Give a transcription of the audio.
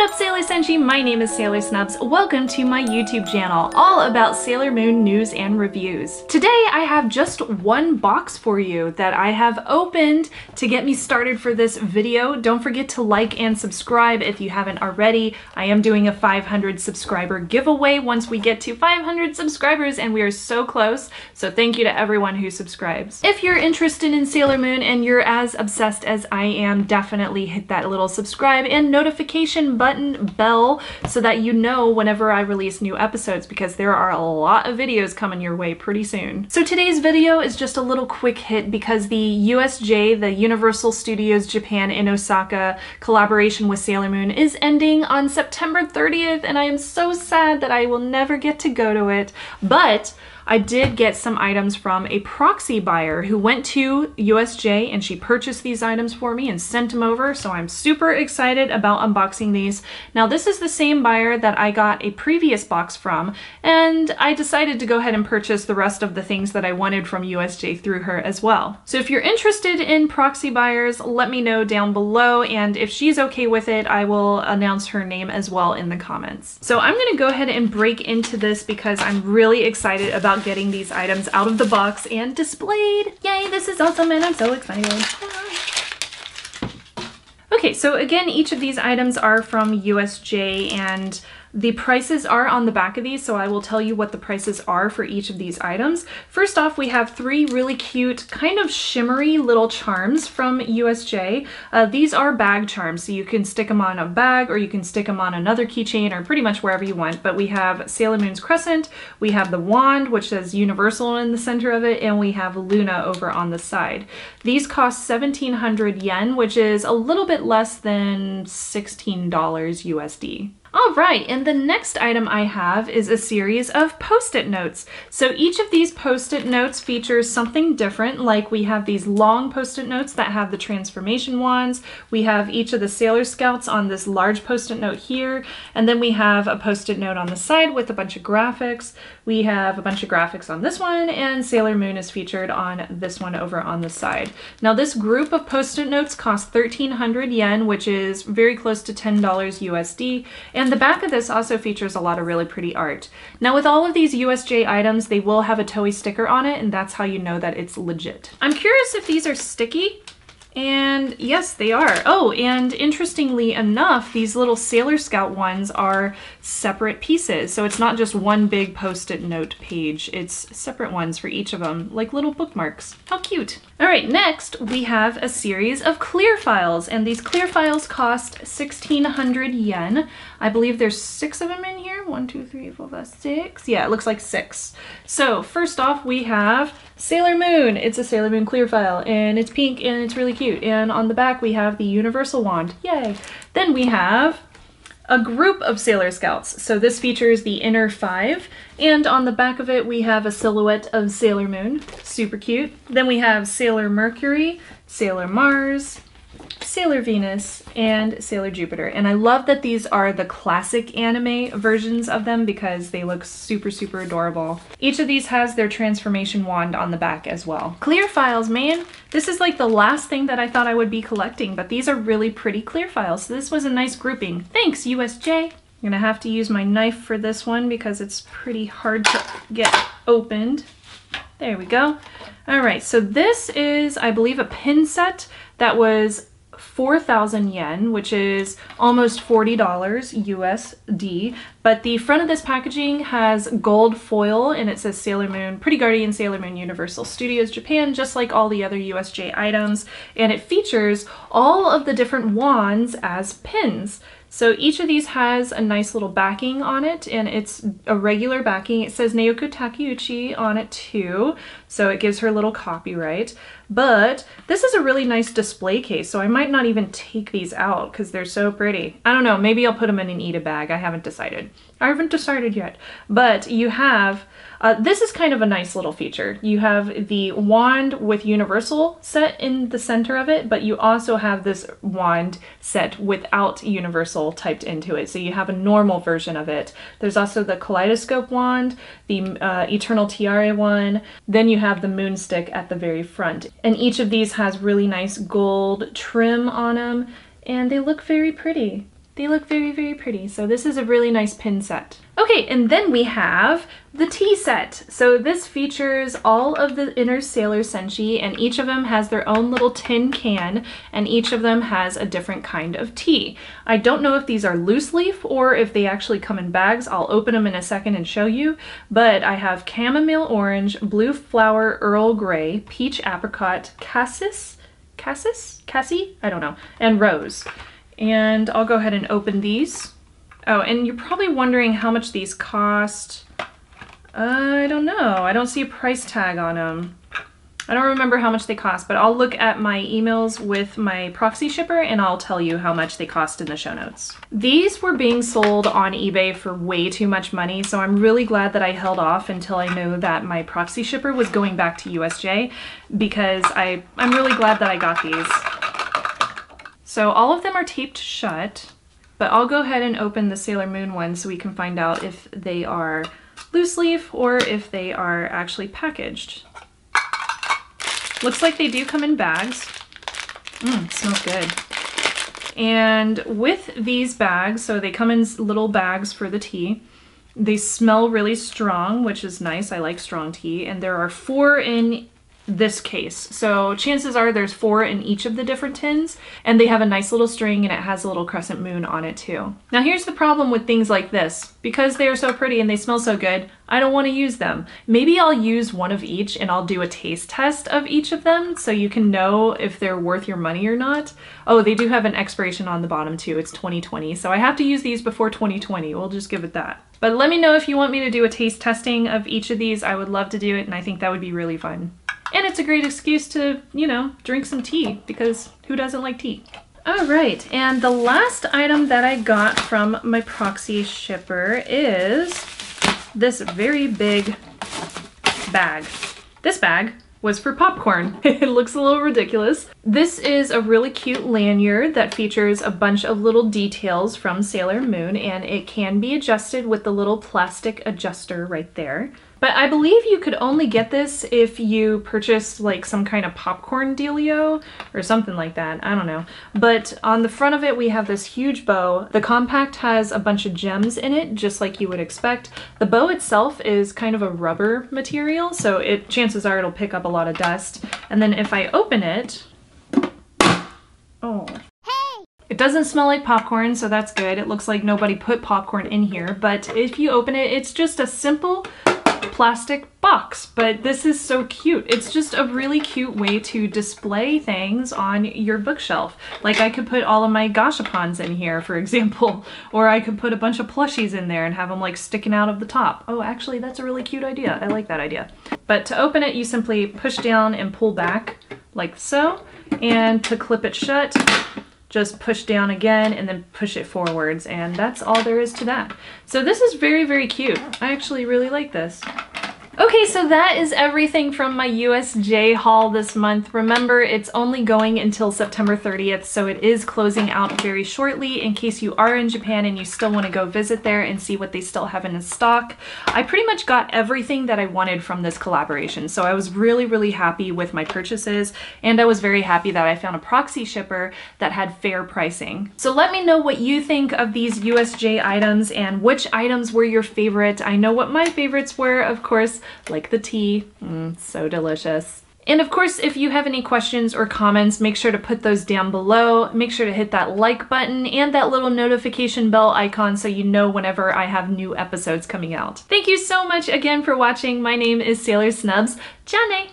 What up, Sailor Senshi? My name is Sailor Snubs. Welcome to my YouTube channel, all about Sailor Moon news and reviews. Today I have just one box for you that I have opened to get me started for this video. Don't forget to like and subscribe if you haven't already. I am doing a 500 subscriber giveaway once we get to 500 subscribers, and we are so close, so thank you to everyone who subscribes. If you're interested in Sailor Moon and you're as obsessed as I am, definitely hit that little subscribe and notification button bell so that you know whenever I release new episodes, because there are a lot of videos coming your way pretty soon. So today's video is just a little quick hit because the USJ, the Universal Studios Japan in Osaka collaboration with Sailor Moon, is ending on September 30th, and I am so sad that I will never get to go to it, but I did get some items from a proxy buyer who went to USJ, and she purchased these items for me and sent them over, so I'm super excited about unboxing these. Now, this is the same buyer that I got a previous box from, and I decided to go ahead and purchase the rest of the things that I wanted from USJ through her as well. So if you're interested in proxy buyers, let me know down below, and if she's okay with it, I will announce her name as well in the comments. So I'm gonna go ahead and break into this because I'm really excited about getting these items out of the box and displayed. Yay, this is awesome and I'm so excited. Okay, so again, each of these items are from USJ, and the prices are on the back of these, so I will tell you what the prices are for each of these items. First off, we have three really cute, kind of shimmery little charms from USJ. These are bag charms, so you can stick them on a bag or you can stick them on another keychain or pretty much wherever you want. But we have Sailor Moon's Crescent, we have the wand, which says Universal in the center of it, and we have Luna over on the side. These cost 1,700 yen, which is a little bit less than $16 USD. All right, and the next item I have is a series of post-it notes. So each of these post-it notes features something different. Like, we have these long post-it notes that have the transformation wands. We have each of the Sailor Scouts on this large post-it note here. And then we have a post-it note on the side with a bunch of graphics. We have a bunch of graphics on this one, and Sailor Moon is featured on this one over on the side. Now, this group of post-it notes costs 1,300 yen, which is very close to $10 USD. And the back of this also features a lot of really pretty art. Now, with all of these USJ items, they will have a Toei sticker on it, and that's how you know that it's legit. I'm curious if these are sticky. And yes, they are. Oh, and interestingly enough, these little Sailor Scout ones are separate pieces. So it's not just one big post-it note page, it's separate ones for each of them, like little bookmarks. How cute. All right, next we have a series of clear files, and these clear files cost 1,600 yen. I believe there's 6 of them in here. 1, 2, 3, 4, 5, 6. Yeah, it looks like 6. So first off, we have Sailor Moon. It's a Sailor Moon clear file, and it's pink, and it's really cute. And on the back we have the Universal wand. Yay! Then we have a group of Sailor Scouts. So this features the inner 5, and on the back of it we have a silhouette of Sailor Moon. Super cute. Then we have Sailor Mercury, Sailor Mars, Sailor Venus, and Sailor Jupiter. And I love that these are the classic anime versions of them because they look super, super adorable. Each of these has their transformation wand on the back as well. Clear files, man! This is like the last thing that I thought I would be collecting, but these are really pretty clear files, so this was a nice grouping. Thanks, USJ! I'm gonna have to use my knife for this one because it's pretty hard to get opened. There we go. All right, so this is, I believe, a pin set that was 4,000 yen, which is almost $40 USD, but the front of this packaging has gold foil and it says Sailor Moon, Pretty Guardian Sailor Moon Universal Studios Japan, just like all the other USJ items, and it features all of the different wands as pins. So each of these has a nice little backing on it, and it's a regular backing. It says Naoko Takeuchi on it too, so it gives her little copyright. But this is a really nice display case, so I might not even take these out because they're so pretty. I don't know, maybe I'll put them in an Ita bag. I haven't decided. I haven't decided yet. But you have, this is kind of a nice little feature. You have the wand with Universal set in the center of it, but you also have this wand set without Universal typed into it. So you have a normal version of it. There's also the kaleidoscope wand, the Eternal Tiare one, then you have the Moonstick at the very front. And each of these has really nice gold trim on them, and they look very pretty. They look very, very pretty. So this is a really nice pin set. Okay, and then we have the tea set. So this features all of the Inner Sailor Senshi, and each of them has their own little tin can, and each of them has a different kind of tea. I don't know if these are loose leaf or if they actually come in bags. I'll open them in a second and show you, but I have chamomile orange, blue flower Earl Grey, peach apricot, cassie? I don't know, and rose. And I'll go ahead and open these. Oh, and you're probably wondering how much these cost. I don't know. I don't see a price tag on them. I don't remember how much they cost, but I'll look at my emails with my proxy shipper and I'll tell you how much they cost in the show notes. These were being sold on eBay for way too much money, so I'm really glad that I held off until I knew that my proxy shipper was going back to USJ, because I'm really glad that I got these. So all of them are taped shut, but I'll go ahead and open the Sailor Moon one so we can find out if they are loose leaf or if they are actually packaged. Looks like they do come in bags. It smells good. And with these bags, so they come in little bags for the tea. They smell really strong, which is nice. I like strong tea. And there are 4 in this case. So chances are there's 4 in each of the different tins, and they have a nice little string and it has a little crescent moon on it too. Now here's the problem with things like this. Because they are so pretty and they smell so good, I don't want to use them. Maybe I'll use one of each and I'll do a taste test of each of them so you can know if they're worth your money or not. Oh, they do have an expiration on the bottom too. It's 2020, so I have to use these before 2020. We'll just give it that. But let me know if you want me to do a taste testing of each of these. I would love to do it, and I think that would be really fun. And it's a great excuse to, you know, drink some tea, because who doesn't like tea? All right, and the last item that I got from my proxy shipper is this very big bag. This bag was for popcorn. It looks a little ridiculous. This is a really cute lanyard that features a bunch of little details from Sailor Moon, and it can be adjusted with the little plastic adjuster right there. But I believe you could only get this if you purchased like some kind of popcorn dealio or something like that, I don't know. But on the front of it we have this huge bow. The compact has a bunch of gems in it, just like you would expect. The bow itself is kind of a rubber material, so chances are it'll pick up a lot of dust. And then if I open it, oh. It doesn't smell like popcorn, so that's good. It looks like nobody put popcorn in here, but if you open it, it's just a simple plastic box, but this is so cute. It's just a really cute way to display things on your bookshelf. Like I could put all of my gashapons in here, for example, or I could put a bunch of plushies in there and have them like sticking out of the top. Oh, actually, that's a really cute idea. I like that idea. But to open it, you simply push down and pull back like so, and to clip it shut, just push down again and then push it forwards, and that's all there is to that. So this is very, very cute. I actually really like this. Okay, so that is everything from my USJ haul this month. Remember, it's only going until September 30th, so it is closing out very shortly in case you are in Japan and you still want to go visit there and see what they still have in stock. I pretty much got everything that I wanted from this collaboration, so I was really, really happy with my purchases, and I was very happy that I found a proxy shipper that had fair pricing. So let me know what you think of these USJ items and which items were your favorite. I know what my favorites were, of course, like the tea. So delicious. And of course, if you have any questions or comments, make sure to put those down below. Make sure to hit that like button and that little notification bell icon so you know whenever I have new episodes coming out. Thank you so much again for watching. My name is Sailor Snubs. Jane!